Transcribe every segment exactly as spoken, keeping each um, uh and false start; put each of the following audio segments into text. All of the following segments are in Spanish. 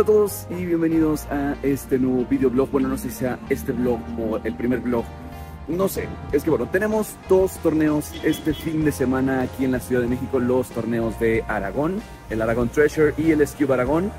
Hola a todos y bienvenidos a este nuevo videoblog. Bueno, no sé si sea este blog o el primer blog, no sé. Es que bueno, tenemos dos torneos este fin de semana aquí en la Ciudad de México. Los torneos de Aragón, el Aragón Treasure y el Skewb Aragón.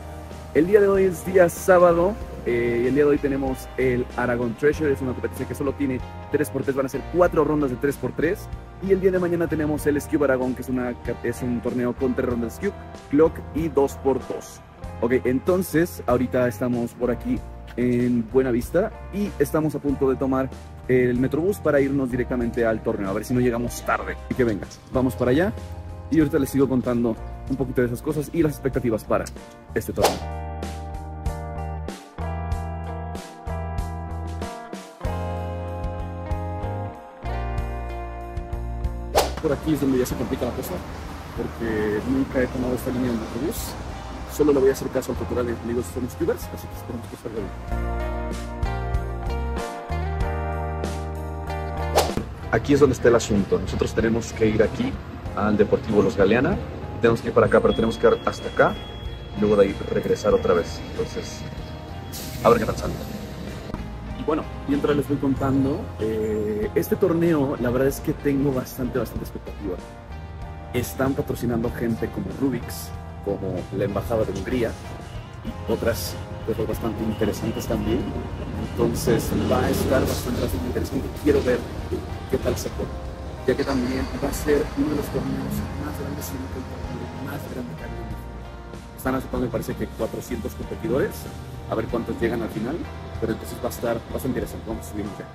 El día de hoy es día sábado. Eh, el día de hoy tenemos el Aragón Treasure, es una competencia que solo tiene tres por tres, van a ser cuatro rondas de tres por tres. Y el día de mañana tenemos el Skewb Aragón, que es, una, es un torneo con tres rondas Skewb, Clock y dos por dos. Ok, entonces ahorita estamos por aquí en Buenavista y estamos a punto de tomar el Metrobús para irnos directamente al torneo, a ver si no llegamos tarde. Y que vengas, vamos para allá y ahorita les sigo contando un poquito de esas cosas y las expectativas para este torneo. Por aquí es donde ya se complica la cosa, porque nunca he tomado esta línea del autobús. Solo le voy a hacer caso al tutorial de amigos de Somos Cubers, así que esperamos que salga bien. Aquí es donde está el asunto. Nosotros tenemos que ir aquí al Deportivo Los Galeana. Tenemos que ir para acá, pero tenemos que ir hasta acá. Luego de ahí regresar otra vez. Entonces, a ver qué tal sale. Y bueno, mientras les voy contando, eh, este torneo, la verdad es que tengo bastante, bastante expectativa. Están patrocinando gente como Rubik's, como la Embajada de Hungría y otras cosas bastante interesantes también. Entonces va a estar bastante, bastante interesante. Quiero ver qué tal se pone, ya que también va a ser uno de los torneos más grandes, sino que el torneo más grande que hay en México. Están aceptando, me parece que cuatrocientos competidores, a ver cuántos llegan al final, pero entonces va a estar bastante interesante. Vamos a subir ya.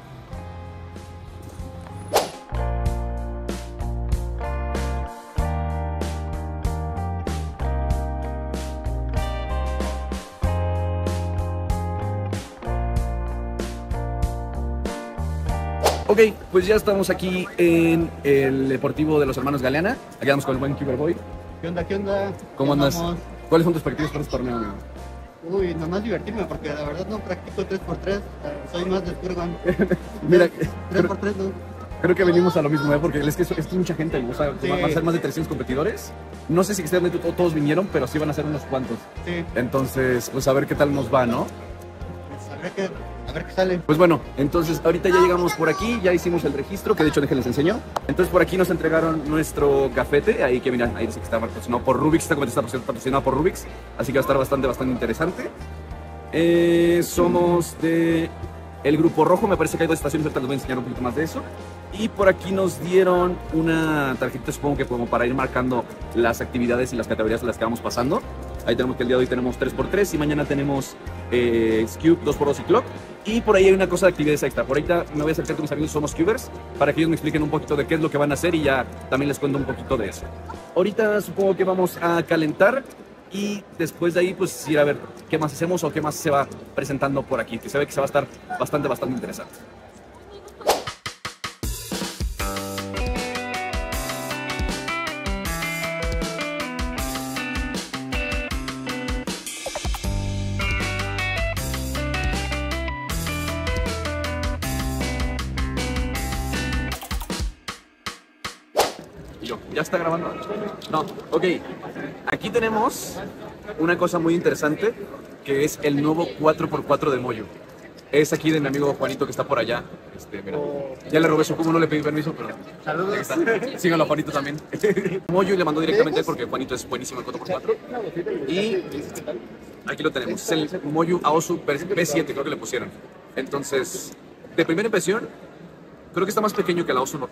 Ok, pues ya estamos aquí en el Deportivo de los Hermanos Galeana. Aquí vamos con el buen Cyberboy. ¿Qué onda? ¿Qué onda? ¿Cómo andas? ¿Cuáles son tus partidos para este torneo, amigo? Uy, nomás divertirme, porque la verdad no practico tres por tres, soy más de Skewb. Mira, tres por tres no. Creo que venimos a lo mismo, ¿eh? Porque es que es, es mucha gente, ¿no? O sea, sí. Van a ser más de trescientos competidores. No sé si externamente todos vinieron, pero sí van a ser unos cuantos. Sí. Entonces, pues a ver qué tal nos va, ¿no? Pues a ver qué, a ver qué sale. Pues bueno, entonces ahorita ya llegamos por aquí, ya hicimos el registro, que de hecho déjenles enseño. Entonces por aquí nos entregaron nuestro cafete, ahí que miran, ahí dice que está patrocinado por Rubik's, esta competencia está patrocinada por Rubik's, así que va a estar bastante, bastante interesante. Eh, somos de el grupo rojo, me parece que hay dos estaciones, ahorita les voy a enseñar un poquito más de eso. Y por aquí nos dieron una tarjetita, supongo que como para ir marcando las actividades y las categorías de las que vamos pasando. Ahí tenemos que el día de hoy tenemos tres por tres y mañana tenemos eh, Skewb, dos por dos y Clock. Y por ahí hay una cosa de actividades extra. Por ahorita me voy a acercar con mis amigos Somos Cubers para que ellos me expliquen un poquito de qué es lo que van a hacer y ya también les cuento un poquito de eso. Ahorita supongo que vamos a calentar y después de ahí pues ir a ver qué más hacemos o qué más se va presentando por aquí, que se ve que se va a estar bastante, bastante interesante. ¿Ya está grabando? No, ok. Aquí tenemos una cosa muy interesante, que es el nuevo cuatro por cuatro de Moyu. Es aquí de mi amigo Juanito, que está por allá. Este, mira. Ya le robé su cubo, no le pedí permiso, pero... Saludos. Síganlo a Juanito también. Moyu le mandó directamente porque Juanito es buenísimo en cuatro por cuatro. Y aquí lo tenemos. Es el Moyu Aosu P siete, creo que le pusieron. Entonces, de primera impresión, creo que está más pequeño que el Aosu.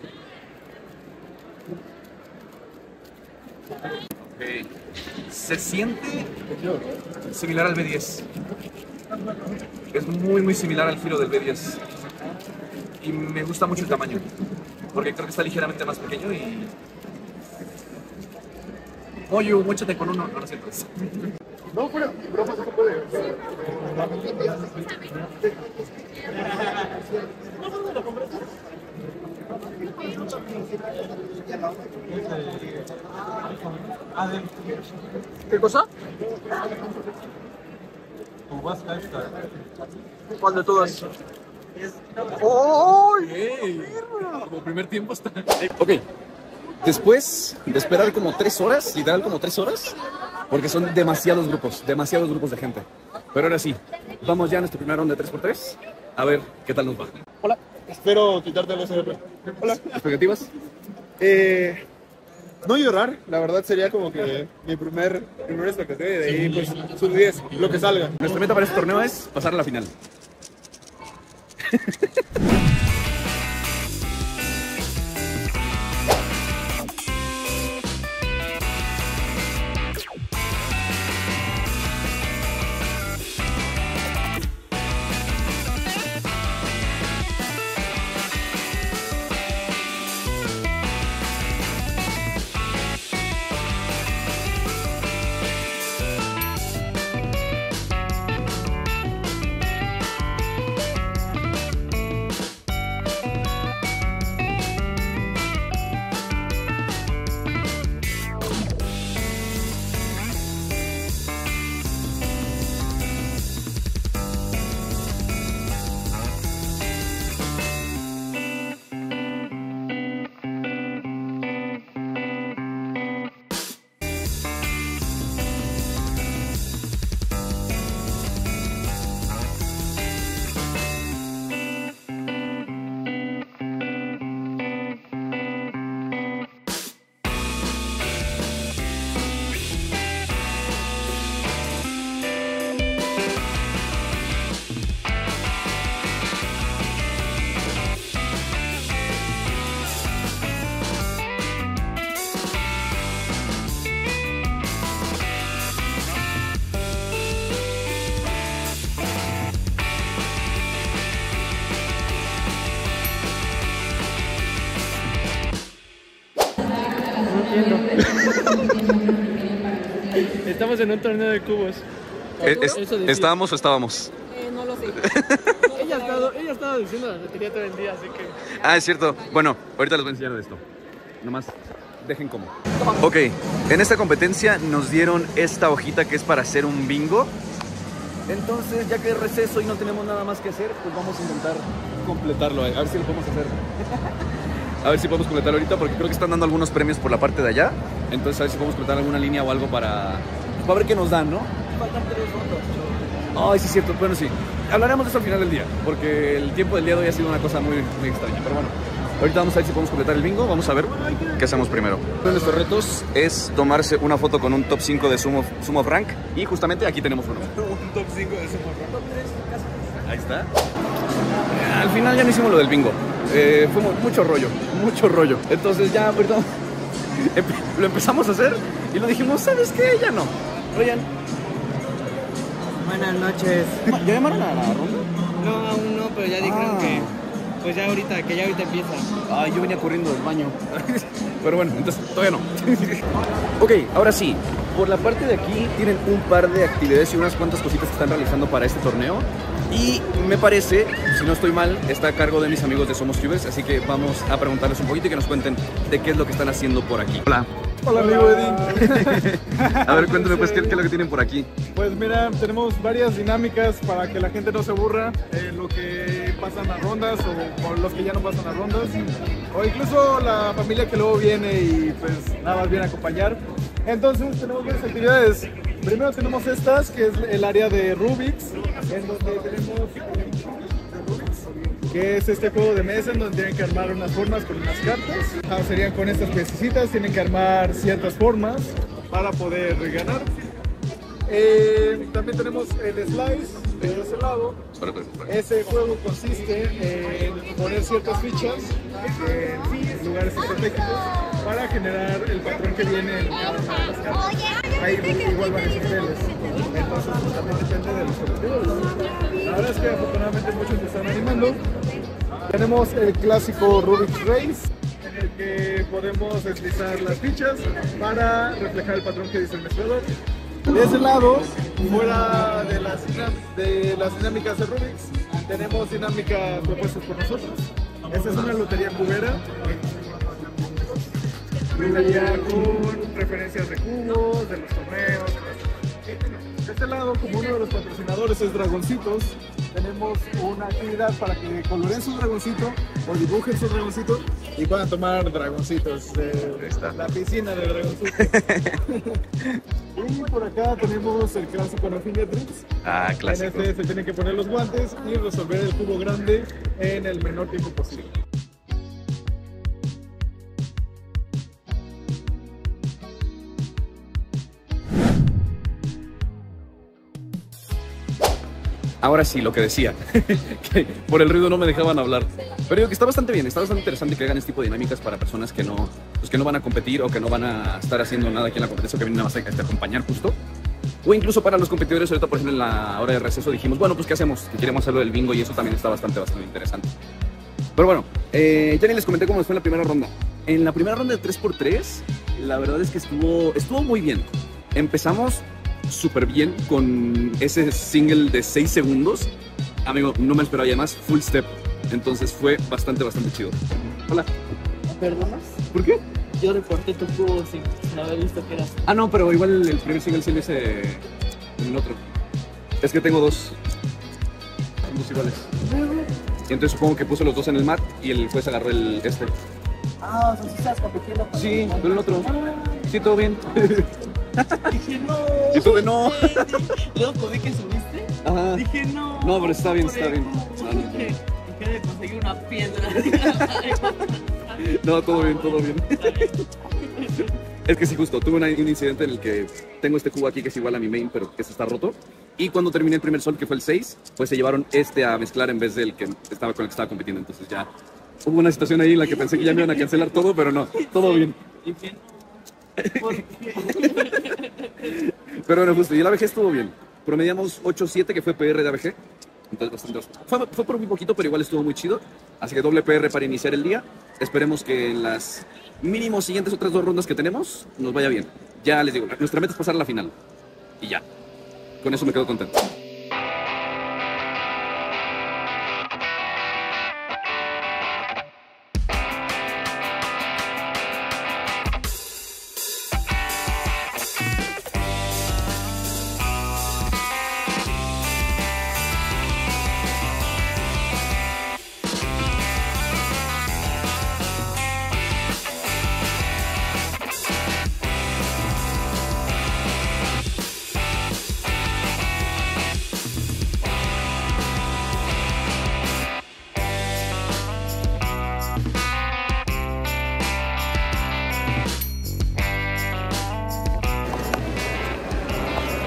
Okay. Se siente similar al B diez. Es muy muy similar al giro del B diez. Y me gusta mucho el tamaño, porque creo que está ligeramente más pequeño y... Oye, muéchate con uno, no lo siento. No, pero bromas no puede. ¿Qué cosa? ¿Cuál de todas? ¡Oh! Hey. Como primer tiempo está. Ok. Después de esperar como tres horas, literal como tres horas, porque son demasiados grupos, demasiados grupos de gente. Pero ahora sí, vamos ya a nuestra primera ronda de tres por tres. A ver qué tal nos va. Hola, espero quitarte los R P. Hola. ¿Expectativas? Eh, no llorar, la verdad sería como que mi primer, primer expectativa y de ahí pues sub diez, lo que salga. Nuestra meta para este torneo es pasar a la final. Estamos en un torneo de cubos. Es, ¿Estábamos o estábamos? Eh, no lo sé. ella, estaba, ella estaba diciendo la lotería todo el día, así que... Ah, es cierto. Bueno, ahorita les voy a enseñar de esto. Nomás, dejen como. Ok, en esta competencia nos dieron esta hojita que es para hacer un bingo. Entonces, ya que es receso y no tenemos nada más que hacer, pues vamos a intentar completarlo. A ver si lo podemos hacer. A ver si podemos completar ahorita, porque creo que están dando algunos premios por la parte de allá. Entonces a ver si podemos completar alguna línea o algo para... para ver qué nos dan, ¿no? Faltan tres rondas. Ay, sí es cierto. Bueno, sí. Hablaremos de eso al final del día, porque el tiempo del día de hoy ha sido una cosa muy, muy extraña. Pero bueno, ahorita vamos a ver si podemos completar el bingo. Vamos a ver qué hacemos primero. Uno de nuestros retos es tomarse una foto con un top cinco de Sumo, sumo Frank. Y justamente aquí tenemos uno. Un top cinco de Sumo Frank. Top tres, ahí está. Al final ya no hicimos lo del bingo. Eh, fue mucho rollo, mucho rollo. Entonces ya, perdón, lo empezamos a hacer y lo dijimos, ¿sabes qué? Ya no. Ryan. Buenas noches. ¿Ya llamaron a la ronda? No, aún no, pero ya dijeron ah. que, pues ya ahorita, que ya ahorita empieza. Ay, yo venía corriendo del baño. Pero bueno, entonces todavía no. Ok, ahora sí. Por la parte de aquí tienen un par de actividades y unas cuantas cositas que están realizando para este torneo. Y me parece, si no estoy mal, está a cargo de mis amigos de Somos Cubers. Así que vamos a preguntarles un poquito y que nos cuenten de qué es lo que están haciendo por aquí. Hola. Hola, amigo Eddie. A ver, cuéntame pues, ¿qué, ¿qué es lo que tienen por aquí? Pues mira, tenemos varias dinámicas para que la gente no se aburra. Eh, lo que pasan a rondas o, o los que ya no pasan a rondas. O incluso la familia que luego viene y pues nada más viene a acompañar. Entonces tenemos varias actividades. Primero tenemos estas, que es el área de Rubik's, en donde tenemos Rubik's, que es este juego de mesa en donde tienen que armar unas formas con unas cartas. Ah, serían con estas piecitas, tienen que armar ciertas formas para poder ganar. Eh, también tenemos el Slice de ese lado. Ese juego consiste en poner ciertas fichas en lugares estratégicos para generar el patrón que viene en cada una de las cartas. Ahí igual van a ser niveles. Entonces pues, también depende de los objetivos. La verdad es que afortunadamente muchos se están animando. Tenemos el clásico Rubik's Race, en el que podemos deslizar las fichas para reflejar el patrón que dice el mezclador. De ese lado, fuera de las, de las dinámicas de Rubik's, tenemos dinámicas propuestas por nosotros. Esta es una lotería cubera, lotería con referencias de cubos, de los torneos. De este lado, como uno de los patrocinadores es Dragoncitos, tenemos una actividad para que coloren su dragoncito o dibujen su dragoncito y puedan tomar dragoncitos de la piscina de dragoncitos. Y por acá tenemos el clásico No Fingerprints. Ah, clásico. En este se tienen que poner los guantes y resolver el cubo grande en el menor tiempo posible. Ahora sí, lo que decía, que por el ruido no me dejaban hablar. Pero digo que está bastante bien, está bastante interesante que hagan este tipo de dinámicas para personas que no, pues que no van a competir o que no van a estar haciendo nada aquí en la competencia, o que vienen nada más a acompañar justo. O incluso para los competidores, ahorita por ejemplo en la hora de receso dijimos, bueno, pues ¿qué hacemos? Que queremos hacerlo del bingo y eso también está bastante, bastante interesante. Pero bueno, eh, ya ni les comenté cómo nos fue en la primera ronda. En la primera ronda de tres por tres, la verdad es que estuvo, estuvo muy bien. Empezamos súper bien con ese single de seis segundos. Amigo, no me esperaba ya más, full step. Entonces fue bastante, bastante chido. Hola. ¿Me perdonas? ¿Por qué? Yo reporté tu cubo sin haber visto que eras. Ah, no, pero igual el primer single sí lo hice en el otro. Es que tengo dos. Son dos iguales. Y entonces supongo que puso los dos en el mat y el juez agarró el este. Ah, o sea, sí estás compitiendo. Sí, pero el otro. Sí, todo bien. Dije no. Y tú de no. Luego vi que subiste. Ajá. Dije no. No, pero está bien, está bien. Dije de conseguir una piedra. No, todo bien, todo bien. Es que sí, justo, tuve un incidente en el que tengo este cubo aquí que es igual a mi main, pero que se está roto. Y cuando terminé el primer sol, que fue el seis, pues se llevaron este a mezclar en vez del que estaba con el que estaba compitiendo. Entonces ya hubo una situación ahí en la que pensé que ya me iban a cancelar todo, pero no, todo bien. Pero bueno, justo, y el A B G estuvo bien. Promediamos ocho siete, que fue P R de A B G. Entonces bastante, fue, fue por muy poquito, pero igual estuvo muy chido. Así que doble P R para iniciar el día. Esperemos que en las mínimo siguientes otras dos rondas que tenemos nos vaya bien. Ya les digo, nuestra meta es pasar a la final. Y ya, con eso me quedo contento.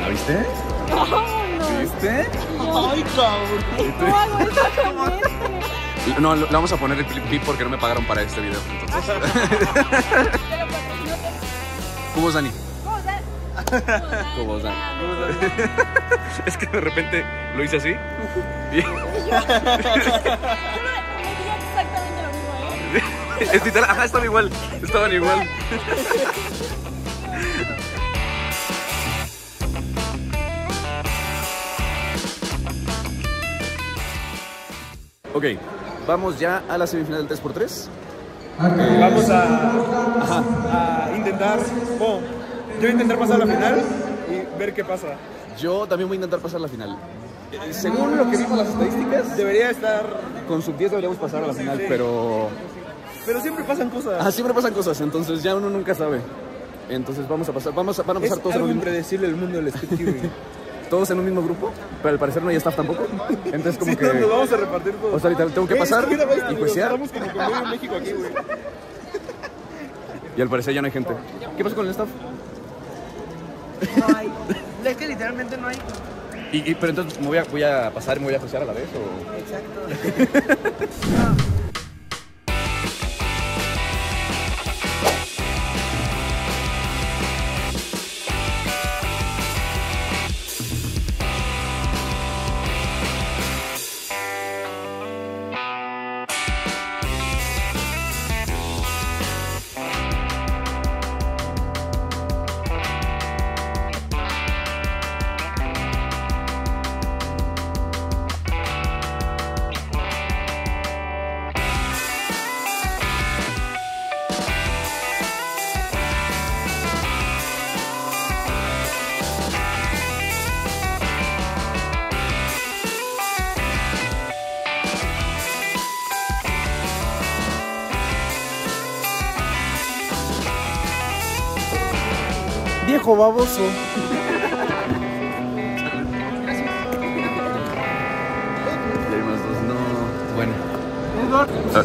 ¿Viste? Oh, no. ¿Viste? ¡Ay, cabrón! No, no, no, vamos a poner el clip porque no me pagaron para este video. Entonces. ¿Cómo es Dani? ¿Cómo es Dani? ¿Cómo es Dani? Es que de repente lo hice así. Bien. Exactamente lo mismo, ¿eh? Es literal. Ajá, estaba igual. Estaban igual. Ok, vamos ya a la semifinal del tres por tres. Okay. Vamos a, a intentar, oh, yo intentar pasar a la final y ver qué pasa. Yo también voy a intentar pasar a la final. Según lo que vimos las estadísticas, debería estar... Con sub diez deberíamos pasar a la final, sí, pero... Pero siempre pasan cosas. Ah, siempre pasan cosas, entonces ya uno nunca sabe. Entonces vamos a pasar, vamos a, van a pasar es todos... Es algo impredecible el mundo del skate. Todos en un mismo grupo, pero al parecer no hay staff tampoco. Entonces como sí, que... nos vamos a repartir todos. O sea, literal, tengo que pasar eh, bestia, y juecear. Estamos como conmigo en México aquí, güey. Y al parecer ya no hay gente. ¿Qué pasa con el staff? No hay. Es que literalmente no hay. Y, y, pero entonces me voy a, voy a pasar y me voy a juecear a la vez, ¿o? Exacto. No. viejo baboso. Ya hay más dos, no. Bueno. Ah.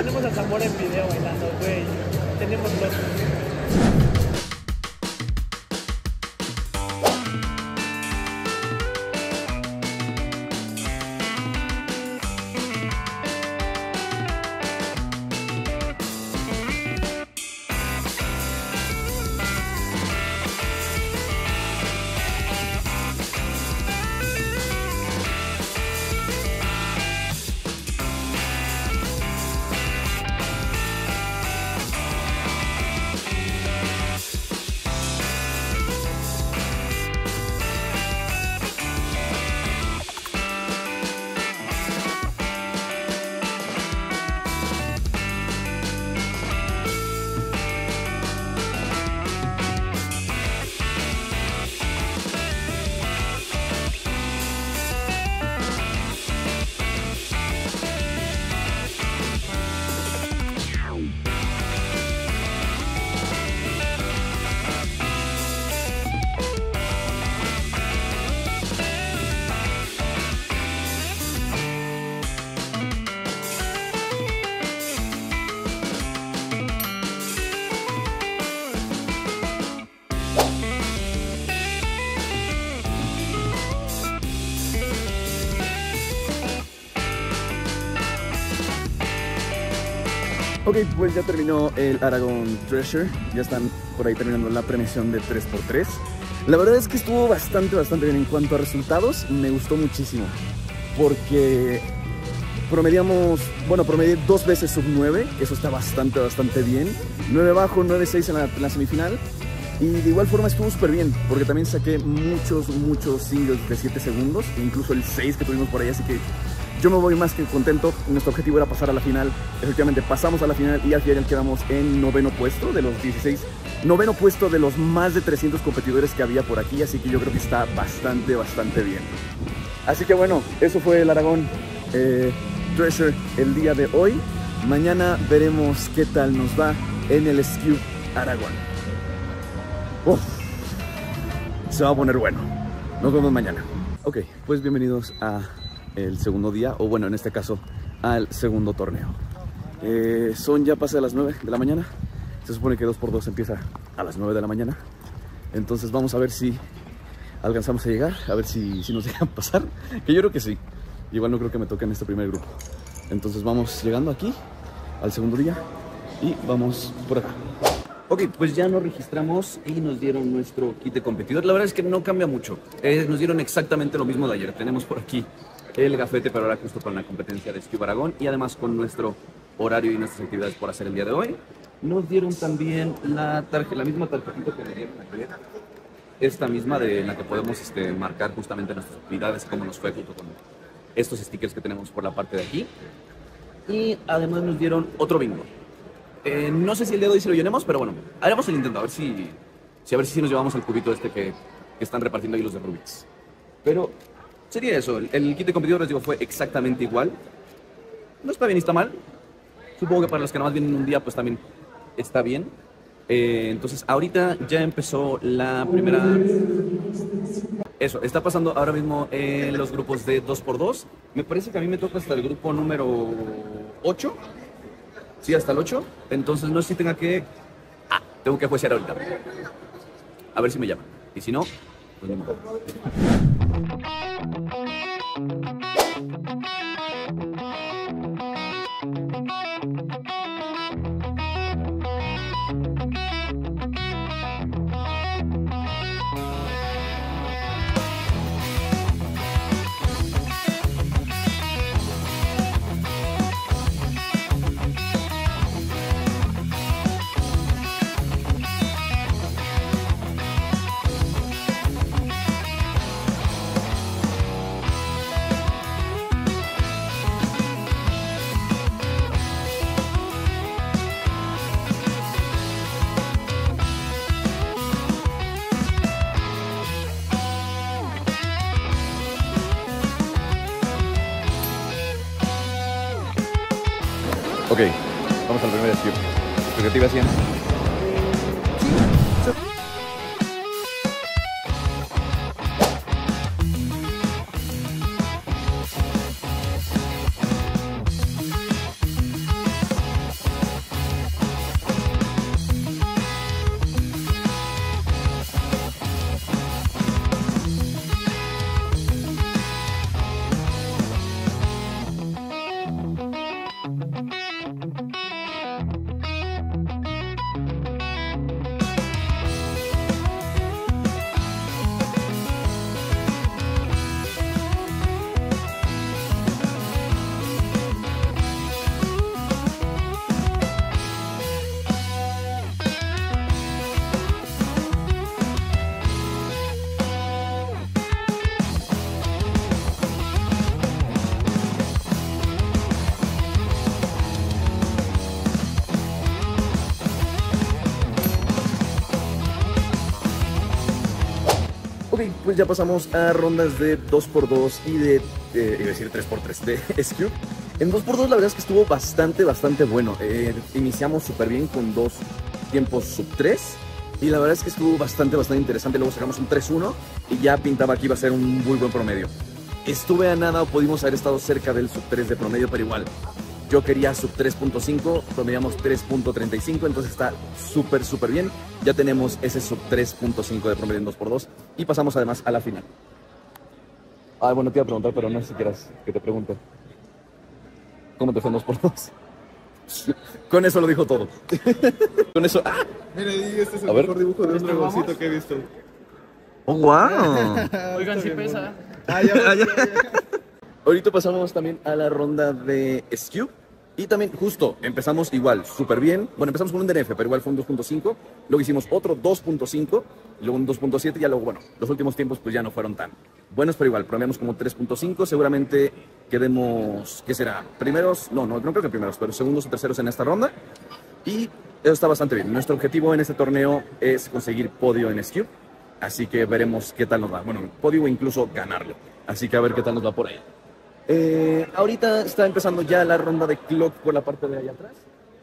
Güey, tenemos a Zamora en video bailando, güey. Tenemos dos. Ok, pues ya terminó el Aragón Treasure. Ya están por ahí terminando la premiación de tres por tres. La verdad es que estuvo bastante, bastante bien en cuanto a resultados. Me gustó muchísimo porque promediamos, bueno, promedié dos veces sub nueve. Eso está bastante, bastante bien. nueve bajo, nueve seis en la, en la semifinal. Y de igual forma estuvo súper bien porque también saqué muchos, muchos singles de siete segundos. Incluso el seis que tuvimos por ahí, así que... yo me voy más que contento. Nuestro objetivo era pasar a la final. Efectivamente pasamos a la final y al final quedamos en noveno puesto de los dieciséis. Noveno puesto de los más de trescientos competidores que había por aquí. Así que yo creo que está bastante, bastante bien. Así que bueno, eso fue el Aragón eh, Treasure el día de hoy. Mañana veremos qué tal nos va en el Skewb Aragón. Uf, se va a poner bueno. Nos vemos mañana. Ok, pues bienvenidos a... el segundo día, o bueno, en este caso al segundo torneo. eh, Son ya pasa de las nueve de la mañana. Se supone que dos por dos empieza a las nueve de la mañana. Entonces vamos a ver si alcanzamos a llegar. A ver si, si nos dejan pasar, que yo creo que sí. Igual no creo que me toque en este primer grupo. Entonces vamos llegando aquí al segundo día y vamos por acá. Ok, pues ya nos registramos y nos dieron nuestro kit de competidor. La verdad es que no cambia mucho. eh, Nos dieron exactamente lo mismo de ayer. Tenemos por aquí el gafete, pero ahora justo con la competencia de Skewb Aragón y además con nuestro horario y nuestras actividades por hacer el día de hoy. Nos dieron también la tarjeta, la misma tarjetita que me dieron ayer, esta misma de en la que podemos este, marcar justamente nuestras actividades, cómo nos fue junto con estos stickers que tenemos por la parte de aquí. Y además nos dieron otro bingo. Eh, no sé si el día de hoy se lo llenemos, pero bueno, haremos el intento, a ver si, si, a ver si nos llevamos el cubito este que, que están repartiendo ahí los de Rubik's. Pero... sería eso, el, el kit de competidor, les digo, fue exactamente igual. No está bien, está mal. Supongo que para los que nada más vienen un día, pues también está bien. Eh, entonces, ahorita ya empezó la primera... Eso, está pasando ahora mismo en eh, los grupos de dos por dos. Me parece que a mí me toca hasta el grupo número ocho. Sí, hasta el ocho. Entonces, no sé si tenga que... Ah, tengo que juiciar ahorita. A ver si me llaman. Y si no, pues no me... Ok, vamos al primer skip. expectativas, Ian? Ok, pues ya pasamos a rondas de dos por dos y de, eh, iba a decir tres por tres, de Skewb. En dos por dos la verdad es que estuvo bastante, bastante bueno. Eh, iniciamos súper bien con dos tiempos sub tres y la verdad es que estuvo bastante, bastante interesante. Luego sacamos un tres uno y ya pintaba que iba a ser un muy buen promedio. Estuve a nada o pudimos haber estado cerca del sub tres de promedio, pero igual. Yo quería sub tres punto cinco, promediamos tres punto treinta y cinco, entonces está súper, súper bien. Ya tenemos ese sub tres punto cinco de promedio en dos por dos y pasamos además a la final. Ah, bueno, te iba a preguntar, pero no sé si quieras que te pregunte. ¿Cómo te fue en dos por dos? Con eso lo dijo todo. Con eso... ¡Ah! Mira, este es el a mejor ver. Dibujo de un dragoncito que he visto. ¡Oh, wow! Oigan, si pesa. Ah, ya, ya, ya. Ahorita pasamos también a la ronda de Skewb. Y también, justo, empezamos igual, súper bien. Bueno, empezamos con un D N F, pero igual fue un dos punto cinco. Luego hicimos otro dos punto cinco, luego un dos punto siete. Y ya luego, bueno, los últimos tiempos pues ya no fueron tan buenos, pero igual, promediamos como tres punto cinco. Seguramente quedemos, ¿qué será? Primeros, no, no, no creo que primeros, pero segundos o terceros en esta ronda. Y eso está bastante bien. Nuestro objetivo en este torneo es conseguir podio en Skewb. Así que veremos qué tal nos va. Bueno, podio o incluso ganarlo. Así que a ver qué tal nos va por ahí. Eh, ahorita está empezando ya la ronda de clock por la parte de allá atrás.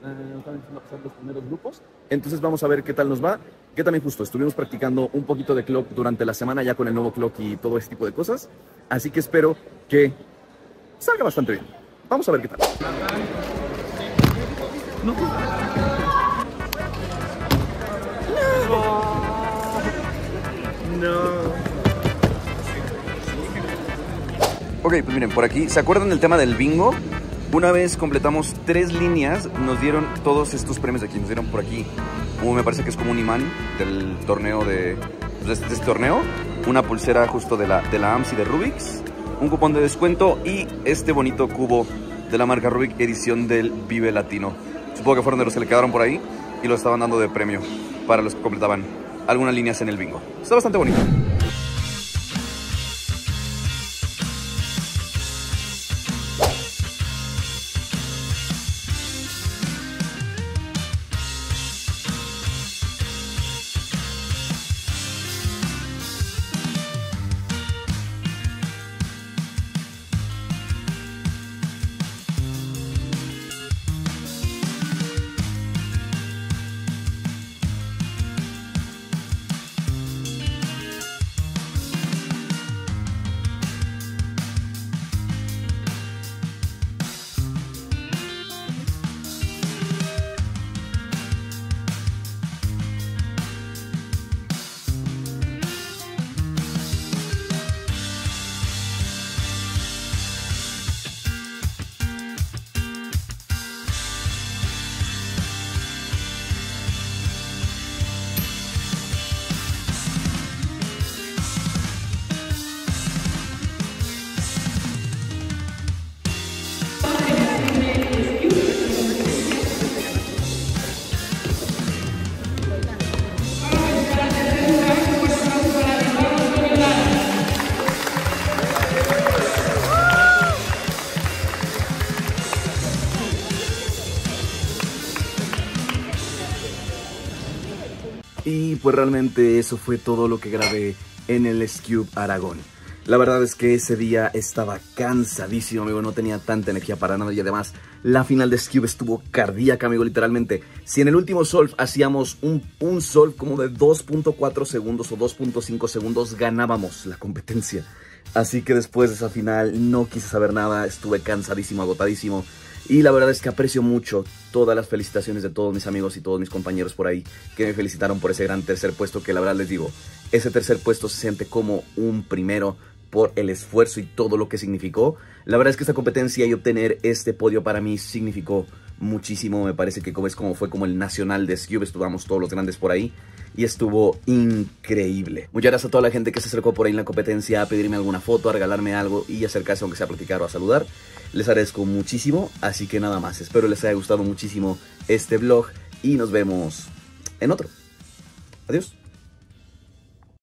Eh, están empezando a pasar los primeros grupos. Entonces vamos a ver qué tal nos va. Que también justo estuvimos practicando un poquito de clock durante la semana ya con el nuevo clock y todo este tipo de cosas. Así que espero que salga bastante bien. Vamos a ver qué tal. No. No. No. Ok, pues miren, por aquí, ¿se acuerdan del tema del bingo? Una vez completamos tres líneas, nos dieron todos estos premios de aquí, nos dieron por aquí, como me parece que es como un imán del torneo de, de, este, de este torneo, una pulsera justo de la, de la A M S y de Rubik's, un cupón de descuento y este bonito cubo de la marca Rubik, edición del Vive Latino. Supongo que fueron de los que le quedaron por ahí y lo estaban dando de premio para los que completaban algunas líneas en el bingo. Está bastante bonito. Y pues realmente eso fue todo lo que grabé en el Skewb Aragón. La verdad es que ese día estaba cansadísimo, amigo, no tenía tanta energía para nada y además La final de Skewb estuvo cardíaca, amigo, literalmente. Si en el último solve hacíamos un, un solve como de dos punto cuatro segundos o dos punto cinco segundos, ganábamos la competencia. Así que después de esa final no quise saber nada, estuve cansadísimo, agotadísimo. Y la verdad es que aprecio mucho todas las felicitaciones de todos mis amigos y todos mis compañeros por ahí que me felicitaron por ese gran tercer puesto, que la verdad les digo, ese tercer puesto se siente como un primero por el esfuerzo y todo lo que significó. La verdad es que esta competencia y obtener este podio para mí significó muchísimo. Me parece que como es como fue como el nacional de Skewb, estuvimos todos los grandes por ahí y estuvo increíble. Muchas gracias a toda la gente que se acercó por ahí en la competencia a pedirme alguna foto, a regalarme algo y acercarse aunque sea a platicar o a saludar. Les agradezco muchísimo, así que nada más. Espero les haya gustado muchísimo este vlog y nos vemos en otro. Adiós.